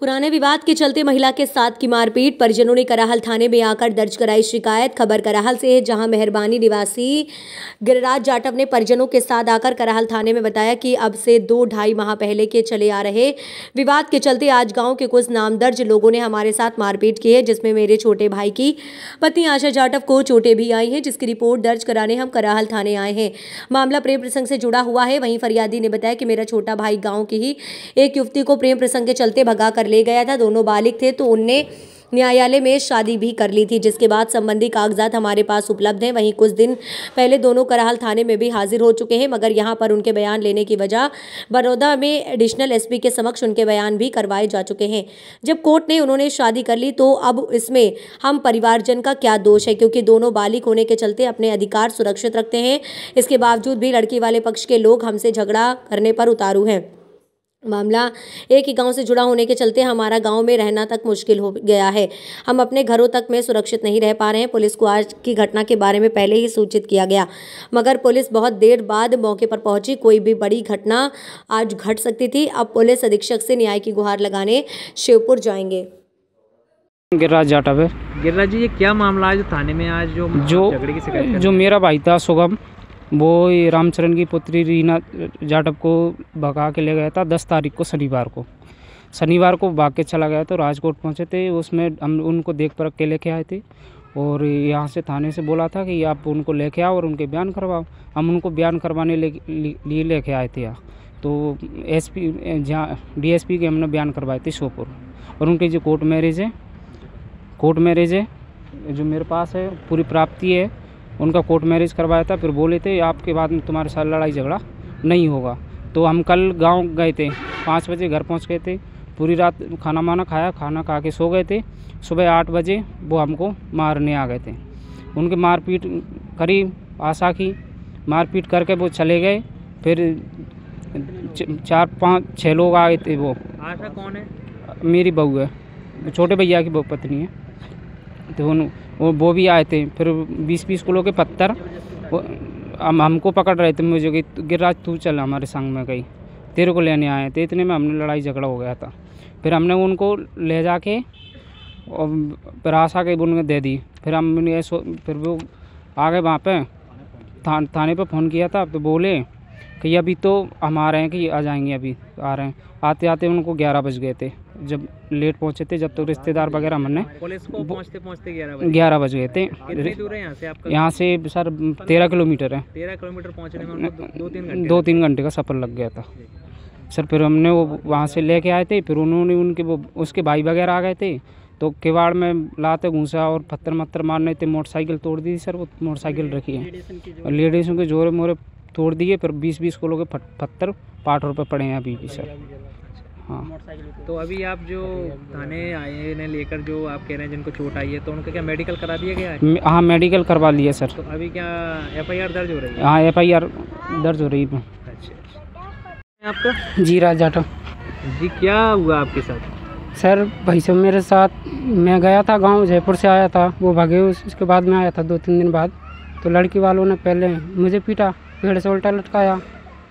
पुराने विवाद के चलते महिला के साथ की मारपीट, परिजनों ने कराहल थाने में आकर दर्ज कराई शिकायत। खबर कराहल से है जहां मेहरबानी निवासी गिरिराज जाटव ने परिजनों के साथ आकर कराहल थाने में बताया कि अब से 2-2.5 माह पहले के चले आ रहे विवाद के चलते आज गांव के कुछ नामदर्ज लोगों ने हमारे साथ मारपीट की है, जिसमें मेरे छोटे भाई की पत्नी आशा जाटव को चोटें भी आई हैं, जिसकी रिपोर्ट दर्ज कराने हम कराहल थाने आए हैं। मामला प्रेम प्रसंग से जुड़ा हुआ है। वहीं फरियादी ने बताया कि मेरा छोटा भाई गाँव की ही एक युवती को प्रेम प्रसंग के चलते भगा ले गया था। दोनों बालिग थे तो उनने न्यायालय में शादी भी कर ली थी, जिसके बाद संबंधी कागजात हमारे पास उपलब्ध हैं। वहीं कुछ दिन पहले दोनों कराहल थाने में भी हाजिर हो चुके हैं, मगर यहां पर उनके बयान लेने की वजह बड़ौदा में एडिशनल एसपी के समक्ष उनके बयान भी करवाए जा चुके हैं। जब कोर्ट ने उन्होंने शादी कर ली तो अब इसमें हम परिवारजन का क्या दोष है, क्योंकि दोनों बालिग होने के चलते अपने अधिकार सुरक्षित रखते हैं। इसके बावजूद भी लड़की वाले पक्ष के लोग हमसे झगड़ा करने पर उतारू हैं। मामला एक ही गांव से जुड़ा होने के चलते हमारा गांव में रहना तक मुश्किल हो गया है। हम अपने घरों तक में सुरक्षित नहीं रह पा रहे हैं। पुलिस को आज की घटना के बारे में पहले ही सूचित किया गया, मगर पुलिस बहुत देर बाद मौके पर पहुंची। कोई भी बड़ी घटना आज घट सकती थी। अब पुलिस अधीक्षक से न्याय की गुहार लगाने शिवपुर जाएंगे। गिरिराज जाटव है। गिरिराज जी, ये क्या मामला है जो थाने में आज जो झगड़े की शिकायत? जो मेरा भाई था सुगम, वो रामचरण की पुत्री रीना जाटव को भगा के ले गया था 10 तारीख को, शनिवार को भाग के चला गया। तो राजकोट पहुंचे थे, उसमें हम उनको देख पर के लेके आए थे और यहाँ से थाने से बोला था कि आप उनको लेके आओ और उनके बयान करवाओ। हम उनको बयान करवाने लिए लेके आए थे यहाँ। तो एसपी जहाँ डीएसपी के हमने बयान करवाए थे शिवपुर, और उनके जो कोर्ट मैरिज है जो मेरे पास है, पूरी प्राप्ति है, उनका कोर्ट मैरिज करवाया था। फिर बोले थे आपके बाद में तुम्हारे साथ लड़ाई झगड़ा नहीं होगा। तो हम कल गांव गए थे, 5 बजे घर पहुंच गए थे। पूरी रात खाना खा के सो गए थे। सुबह 8 बजे वो हमको मारने आ गए थे। उनके मारपीट करी, आशा की मारपीट करके वो चले गए। फिर 4-5-6 लोग आए थे। वो आशा कौन है? मेरी बहू है, छोटे भैया की पत्नी है। तो वो भी आए थे। फिर 20-20 किलो के पत्थर हमको पकड़ रहे थे। मुझे गिरिराज तू चल हमारे संग में, गई तेरे को लेने आए थे। इतने में हमने लड़ाई झगड़ा हो गया था। फिर हमने उनको ले जाके और आशा के बुन में दे दी। फिर हमने फिर वो आ गए वहाँ पे, थाने पे फ़ोन किया था। तो बोले कि अभी तो हम आ रहे हैं, कि आ जाएंगे, अभी आ रहे हैं। आते आते उनको 11 बज गए थे। जब लेट पहुंचे थे, जब तक तो रिश्तेदार वगैरह हमने पुलिस को पहुंचते 11 बज गए थे। यहाँ से सर 13 किलोमीटर है। 13 किलोमीटर पहुँचने में 2-3 घंटे का सफ़र लग गया था सर। फिर हमने वो वहाँ से लेके आए थे। फिर उन्होंने उनके वो उसके भाई वगैरह आ गए थे। तो किवाड़ में लाते घुसा और पत्थर मारने थे। मोटरसाइकिल तोड़ दी सर, वो मोटरसाइकिल रखी है, लेडीज़ों के जोरे मोरे तोड़ दिए। फिर 20-20 किलो के पत्थर पाठों पर पड़े हैं अभी भी सर। हाँ, तो अभी आप जो थाने आए ने लेकर जो आप कह रहे हैं जिनको चोट आई है, तो उनका क्या मेडिकल करा दिया गया है? हाँ, मेडिकल करवा लिया सर। तो अभी क्या एफआईआर दर्ज हो रही है? हाँ, एफआईआर दर्ज हो रही है। अच्छा, आपका गिरिराज जाटव जी, क्या हुआ आपके साथ? सर भाई साहब, मेरे साथ मैं गया था गाँव, जयपुर से आया था। वो भागे, उसके बाद में आया था 2-3 दिन बाद। तो लड़की वालों ने पहले मुझे पीटा, पेड़ से उल्टा लटकाया।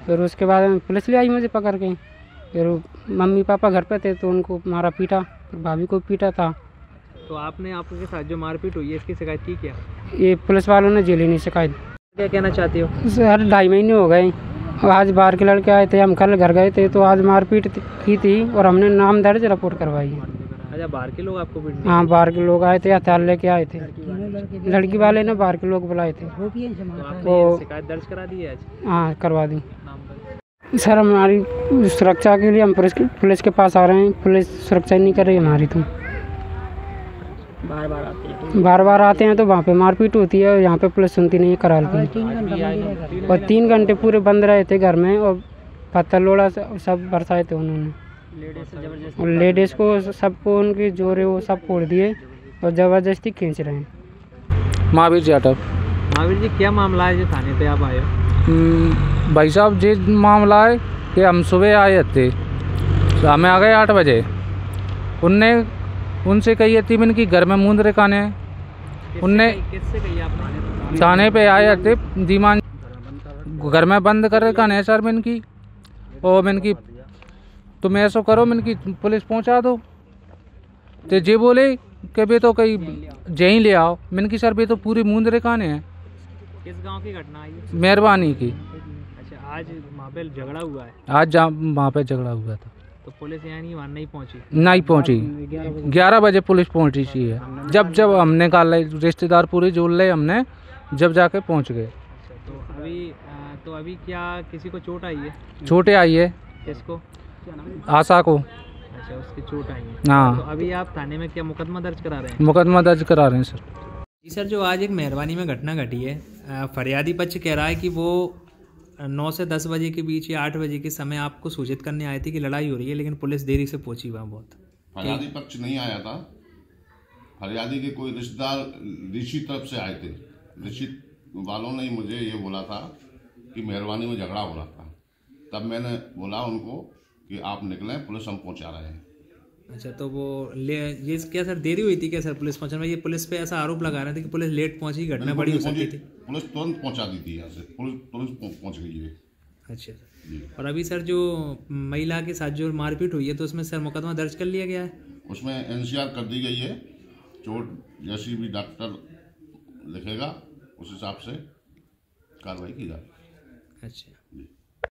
फिर उसके बाद में पुलिस ले आई मुझे पकड़ के। फिर मम्मी पापा घर पे थे तो उनको मारा पीटा, भाभी को पीटा था। तो आपने आपके साथ जो मारपीट हुई है, इसकी शिकायत की क्या? ये पुलिस वालों ने जेली नहीं शिकायत। क्या कहना चाहती हो? सर 2.5 महीने हो गए। आज बाहर के लड़के आए थे, हम कल घर गए थे। तो आज मारपीट की थी और हमने नाम दर्ज रिपोर्ट करवाई है। अच्छा, बाहर के लोग आपको? हाँ, बाहर के लोग आए थे, हथियार लेके आए थे। लड़की वाले ने बाहर के लोग बुलाए थे। वो शिकायत दर्ज करा दी है? हाँ, करवा दी सर। हमारी सुरक्षा के लिए हम पुलिस के पास आ रहे हैं। पुलिस सुरक्षा नहीं कर रही हमारी। तो बार बार आते हैं तो वहाँ पे मारपीट होती है और यहाँ पे पुलिस सुनती नहीं है कराहल की। और 3 घंटे पूरे बंद रहे थे घर में और पत्थर लोड़ा सब बरसाए थे उन्होंने। और लेडीज़ को सबको उनके जोड़े वो सब फोड़ दिए और ज़बरदस्ती खींच रहे हैं। महावीर जी यादव। महावीर जी, क्या मामला है जो थाने पर आप आए हो? भाई साहब जी, मामला है कि हम सुबह आए थे, हमें आ गए 8 बजे। उनने उनसे कही थी मैंने कि घर में मूंदरे खाने। उनने थाने पे आए थे, दीमान घर में बंद कर खाने सर मैंने की। और मैंने की तुम ऐसा करो, मैंने की पुलिस पहुंचा दो। तो जे बोले कि बे तो कहीं जहीं ले आओ। मैंने कि सर बे तो पूरी मूंदरे काने हैं। किस गांव की घटना है? मेहरबानी की। अच्छा, आज वहाँ पे झगड़ा हुआ है? आज वहाँ पे झगड़ा हुआ था। तो पुलिस यहाँ नहीं पहुँची? नहीं पहुँची, 11 बजे पुलिस पहुँची सी है। जब हमने कहा रिश्तेदार पूरे जोड़ ले, हमने जब जाके पहुँच गए। तो अभी क्या किसी को चोट आई है? चोटें आई है। किसको? आशा को। अच्छा, उसकी चोट आई है। हाँ। तो अभी आप थाने में क्या मुकदमा दर्ज करा रहे हैं? मुकदमा दर्ज करा रहे हैं सर। जी सर, जो आज एक मेहरबानी में घटना घटी है, फरियादी पक्ष कह रहा है कि वो 9 से 10 बजे के बीच या 8 बजे के समय आपको सूचित करने आई थी कि लड़ाई हो रही है, लेकिन पुलिस देरी से पहुंची वहाँ। बहुत फरियादी पक्ष नहीं आया था, फरियादी के कोई रिश्तेदार ऋषि तरफ से आए थे। ऋषि वालों ने मुझे ये बोला था कि मेहरबानी में झगड़ा हो रहा था। तब मैंने बोला उनको कि आप निकलें, पुलिस हम पहुंचा रहे हैं। अच्छा, तो वो ये क्या सर देरी हुई थी क्या सर पुलिस पहुंचने में? ये पुलिस पे ऐसा आरोप लगा रहे थे कि पुलिस लेट पहुंची, घटना बड़ी हो सकती थी। पुलिस तुरंत पहुंचा दी थी यहाँ से, पुलिस पहुंच गई है। अच्छा सर, और अभी सर जो महिला के साथ जो मारपीट हुई है, तो उसमें सर मुकदमा दर्ज कर लिया गया है? उसमें NCR कर दी गई है। चोट जैसी भी डॉक्टर लिखेगा उस हिसाब से कार्रवाई की जाए। अच्छा।